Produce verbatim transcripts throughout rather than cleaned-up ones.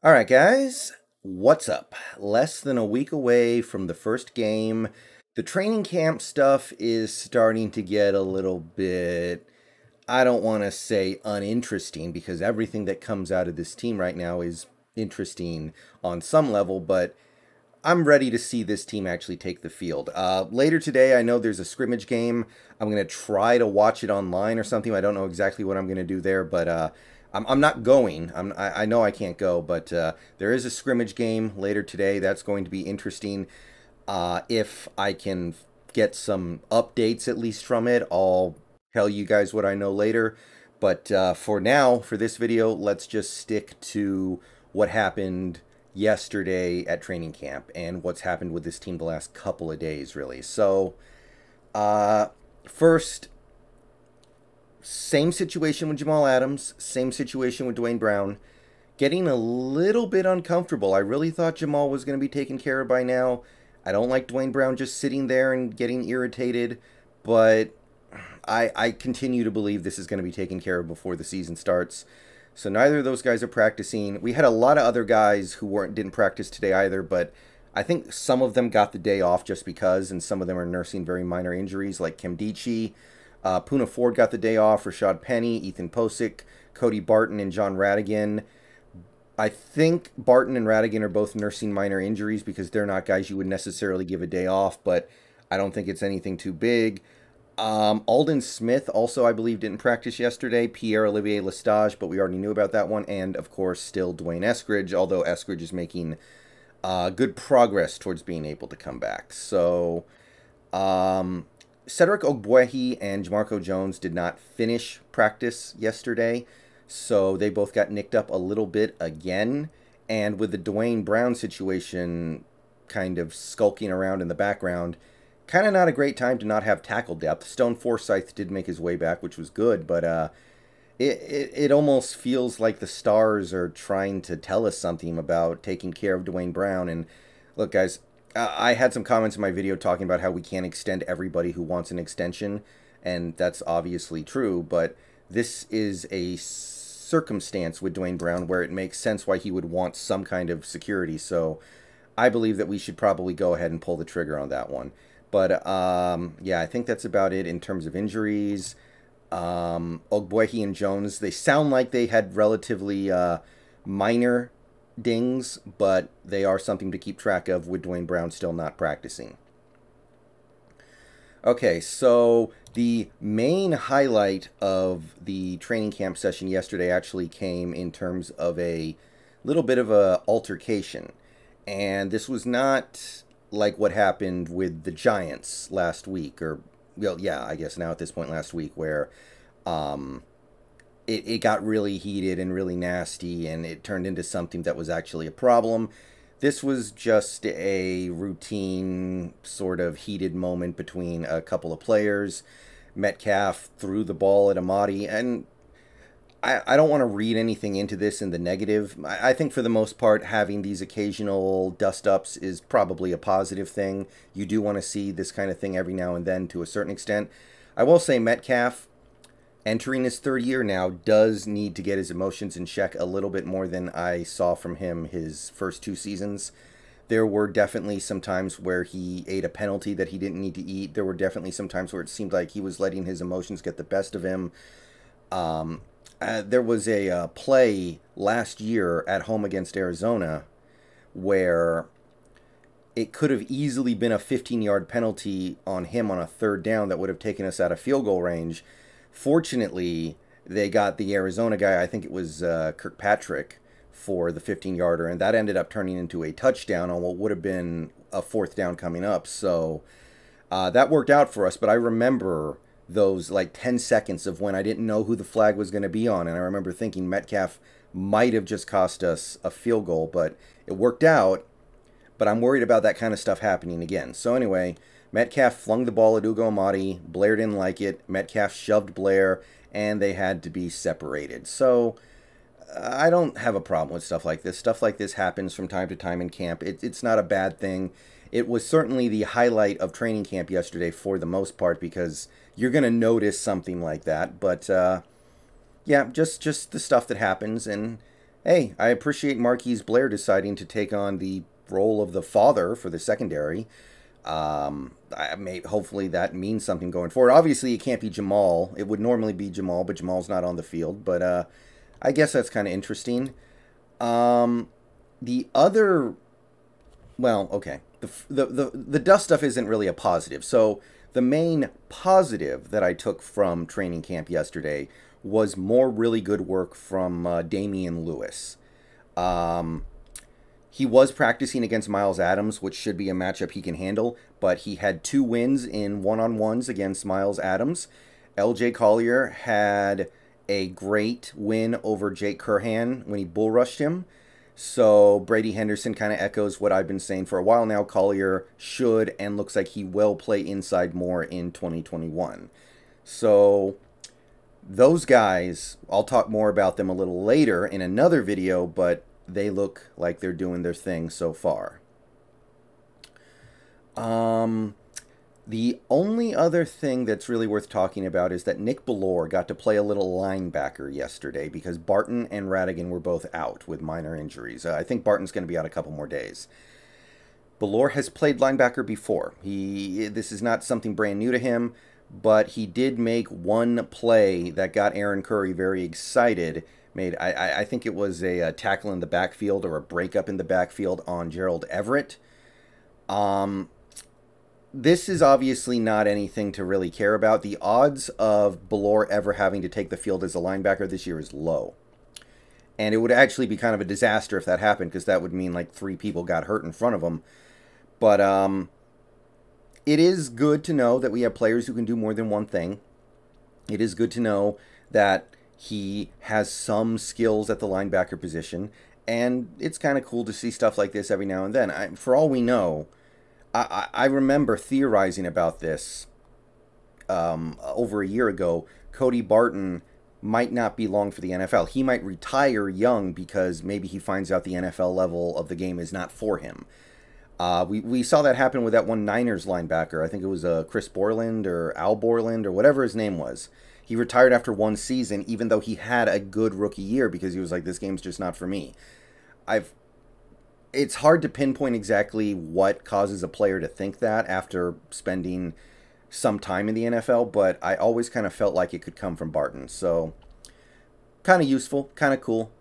All right, guys, what's up? Less than a week away from the first game. The training camp stuff is starting to get a little bit, I don't want to say uninteresting, because everything that comes out of this team right now is interesting on some level, but I'm ready to see this team actually take the field. Uh, later today, I know there's a scrimmage game. I'm going to try to watch it online or something. I don't know exactly what I'm going to do there, but uh, I'm, I'm not going. I'm, I, I know I can't go, but uh, there is a scrimmage game later today. That's going to be interesting. Uh, if I can get some updates, at least from it, I'll tell you guys what I know later. But uh, for now, for this video, let's just stick to what happened yesterday at training camp and what's happened with this team the last couple of days, really. So uh, first, same situation with Jamal Adams, same situation with Dwayne Brown, getting a little bit uncomfortable. I really thought Jamal was going to be taken care of by now. I don't like Dwayne Brown just sitting there and getting irritated, but I, I continue to believe this is going to be taken care of before the season starts. So neither of those guys are practicing. We had a lot of other guys who weren't didn't practice today either, but I think some of them got the day off just because, and some of them are nursing very minor injuries, like Kim DiChi. Uh, Puna Ford got the day off, Rashad Penny, Ethan Posick, Cody Barton, and John Radigan. I think Barton and Radigan are both nursing minor injuries because they're not guys you would necessarily give a day off, but I don't think it's anything too big. Um, Alden Smith also, I believe, didn't practice yesterday. Pierre-Olivier Lestage, but we already knew about that one. And, of course, still Dwayne Eskridge, although Eskridge is making uh, good progress towards being able to come back. So, um, Cedric Ogbuehi and Jamarco Jones did not finish practice yesterday, so they both got nicked up a little bit again. And with the Dwayne Brown situation kind of skulking around in the background, kind of not a great time to not have tackle depth. Stone Forsythe did make his way back, which was good, but uh, it, it, it almost feels like the stars are trying to tell us something about taking care of Dwayne Brown. And look, guys, I, I had some comments in my video talking about how we can't extend everybody who wants an extension, and that's obviously true, but this is a circumstance with Dwayne Brown where it makes sense why he would want some kind of security. So I believe that we should probably go ahead and pull the trigger on that one. But, um, yeah, I think that's about it in terms of injuries. Um, Ogbuehi and Jones, they sound like they had relatively uh, minor dings, but they are something to keep track of with Dwayne Brown still not practicing. Okay, so the main highlight of the training camp session yesterday actually came in terms of a little bit of an altercation. And this was not like what happened with the Giants last week, or, well, yeah, I guess now at this point last week, where um, it, it got really heated and really nasty, and it turned into something that was actually a problem. This was just a routine sort of heated moment between a couple of players. Metcalf threw the ball at Amadi, and I, I don't want to read anything into this in the negative. I, I think for the most part, having these occasional dust-ups is probably a positive thing. You do want to see this kind of thing every now and then to a certain extent. I will say Metcalf, entering his third year now, does need to get his emotions in check a little bit more than I saw from him his first two seasons. There were definitely some times where he ate a penalty that he didn't need to eat. There were definitely some times where it seemed like he was letting his emotions get the best of him. Um... Uh, there was a uh, play last year at home against Arizona where it could have easily been a fifteen-yard penalty on him on a third down that would have taken us out of field goal range. Fortunately, they got the Arizona guy, I think it was uh, Kirkpatrick, for the fifteen-yarder, and that ended up turning into a touchdown on what would have been a fourth down coming up. So uh, that worked out for us, but I remember those like ten seconds of when I didn't know who the flag was going to be on. And I remember thinking Metcalf might have just cost us a field goal, but it worked out. But I'm worried about that kind of stuff happening again. So anyway, Metcalf flung the ball at Ugo Amadi. Blair didn't like it. Metcalf shoved Blair, and they had to be separated. So I don't have a problem with stuff like this. Stuff like this happens from time to time in camp. It, it's not a bad thing. It was certainly the highlight of training camp yesterday for the most part, because you're going to notice something like that. But, uh, yeah, just, just the stuff that happens. And Hey, I appreciate Marquise Blair deciding to take on the role of the father for the secondary. Um, I may, hopefully that means something going forward. Obviously, it can't be Jamal. It would normally be Jamal, but Jamal's not on the field. But uh, I guess that's kind of interesting. Um, the other... Well, okay. The, the, the, the dust stuff isn't really a positive. So the main positive that I took from training camp yesterday was more really good work from uh, Damien Lewis. Um, he was practicing against Miles Adams, which should be a matchup he can handle, but he had two wins in one-on-ones against Miles Adams. L J Collier had a great win over Jake Curhan when he bull rushed him. So Brady Henderson kind of echoes what I've been saying for a while now. Collier should and looks like he will play inside more in twenty twenty-one. So those guys, I'll talk more about them a little later in another video, but they look like they're doing their thing so far. Um, the only other thing that's really worth talking about is that Nick Bellore got to play a little linebacker yesterday because Barton and Radigan were both out with minor injuries. Uh, I think Barton's going to be out a couple more days. Bellore has played linebacker before. He This is not something brand new to him, but he did make one play that got Aaron Curry very excited. Made I, I think it was a, a tackle in the backfield or a breakup in the backfield on Gerald Everett. Um... This is obviously not anything to really care about. The odds of Bellore ever having to take the field as a linebacker this year is low. And it would actually be kind of a disaster if that happened because that would mean like three people got hurt in front of him. But um, it is good to know that we have players who can do more than one thing. It is good to know that he has some skills at the linebacker position. And it's kind of cool to see stuff like this every now and then. I, for all we know... I, I remember theorizing about this um, over a year ago. Cody Barton might not be long for the N F L. He might retire young because maybe he finds out the N F L level of the game is not for him. Uh, we, we saw that happen with that one Niners linebacker. I think it was uh, Chris Borland or Al Borland or whatever his name was. He retired after one season, even though he had a good rookie year because he was like, this game's just not for me. I've... It's hard to pinpoint exactly what causes a player to think that after spending some time in the N F L, but I always kind of felt like it could come from Barton. So kind of useful, kind of cool.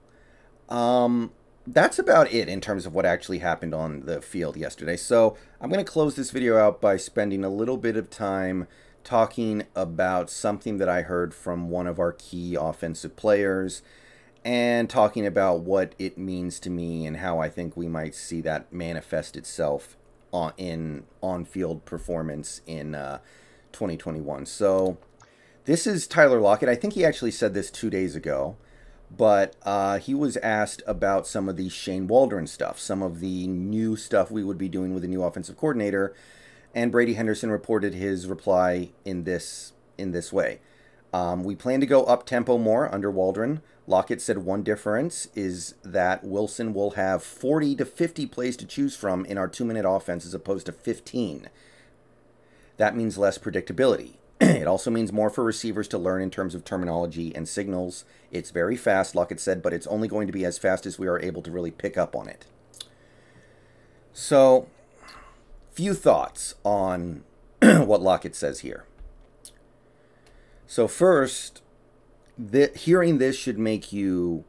Um, that's about it in terms of what actually happened on the field yesterday. So I'm going to close this video out by spending a little bit of time talking about something that I heard from one of our key offensive players, and talking about what it means to me and how I think we might see that manifest itself on, in on-field performance in uh, twenty twenty-one. So this is Tyler Lockett. I think he actually said this two days ago, but uh, he was asked about some of the Shane Waldron stuff, some of the new stuff we would be doing with the new offensive coordinator, and Brady Henderson reported his reply in this, in this way. Um, we plan to go up-tempo more under Waldron. Lockett said one difference is that Wilson will have forty to fifty plays to choose from in our two-minute offense as opposed to fifteen. That means less predictability. It also means more for receivers to learn in terms of terminology and signals. It's very fast, Lockett said, but it's only going to be as fast as we are able to really pick up on it. So, few thoughts on what Lockett says here. So first, the, hearing this should make you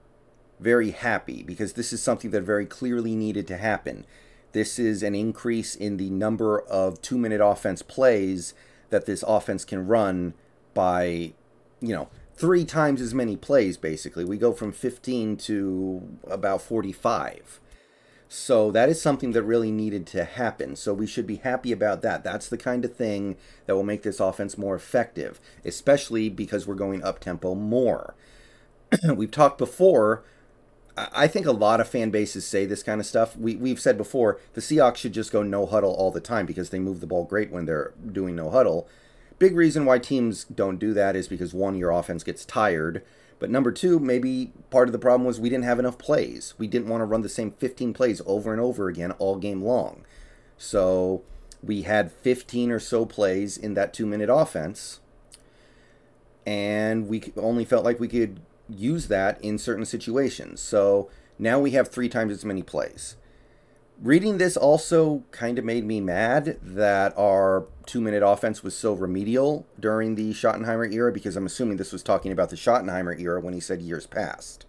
very happy because this is something that very clearly needed to happen. This is an increase in the number of two-minute offense plays that this offense can run by, you know, three times as many plays, basically. We go from fifteen to about forty-five. So that is something that really needed to happen. So we should be happy about that. That's the kind of thing that will make this offense more effective, especially because we're going up-tempo more. We've talked before. I think a lot of fan bases say this kind of stuff. We, we've said before, the Seahawks should just go no huddle all the time because they move the ball great when they're doing no huddle. Big reason why teams don't do that is because, one, your offense gets tired. But number two, maybe part of the problem was we didn't have enough plays. We didn't want to run the same fifteen plays over and over again all game long. So we had fifteen or so plays in that two-minute offense, and we only felt like we could use that in certain situations. So Now we have three times as many plays. Reading this also kind of made me mad that our two-minute offense was so remedial during the Schottenheimer era, because I'm assuming this was talking about the Schottenheimer era when he said years past.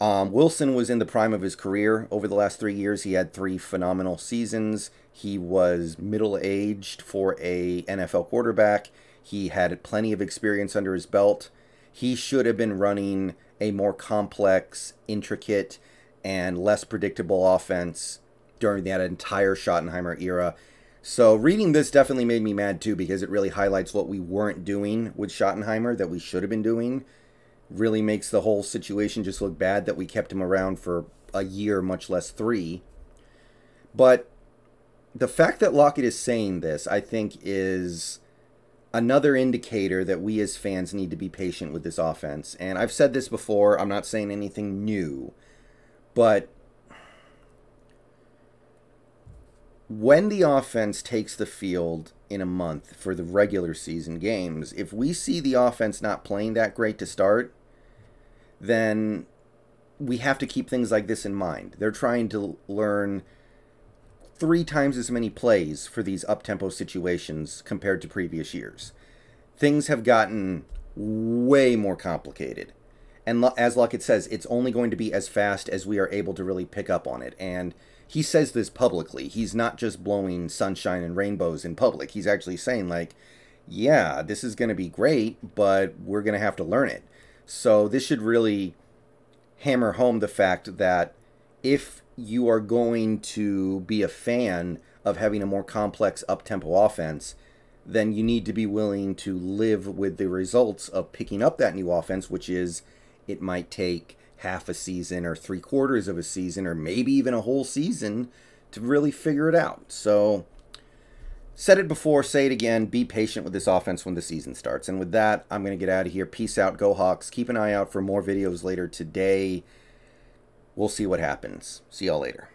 Um, Wilson was in the prime of his career. Over the last three years, he had three phenomenal seasons. He was middle-aged for a N F L quarterback. He had plenty of experience under his belt. He should have been running a more complex, intricate, and less predictable offense during that entire Schottenheimer era. So reading this definitely made me mad too, because it really highlights what we weren't doing with Schottenheimer that we should have been doing. Really makes the whole situation just look bad that we kept him around for a year, much less three. But the fact that Lockett is saying this, I think, is another indicator that we as fans need to be patient with this offense. And I've said this before, I'm not saying anything new, but when the offense takes the field in a month for the regular season games, if we see the offense not playing that great to start, then we have to keep things like this in mind. They're trying to learn three times as many plays for these up-tempo situations compared to previous years. Things have gotten way more complicated. And as Lockett says, it's only going to be as fast as we are able to really pick up on it. And he says this publicly. He's not just blowing sunshine and rainbows in public. He's actually saying, like, yeah, this is going to be great, but we're going to have to learn it. So this should really hammer home the fact that if you are going to be a fan of having a more complex up-tempo offense, then you need to be willing to live with the results of picking up that new offense, which is it might take half a season or three quarters of a season or maybe even a whole season to really figure it out. So, said it before, say it again, be patient with this offense when the season starts. And with that, I'm going to get out of here. Peace out, go Hawks. Keep an eye out for more videos later today. We'll see what happens. See y'all later.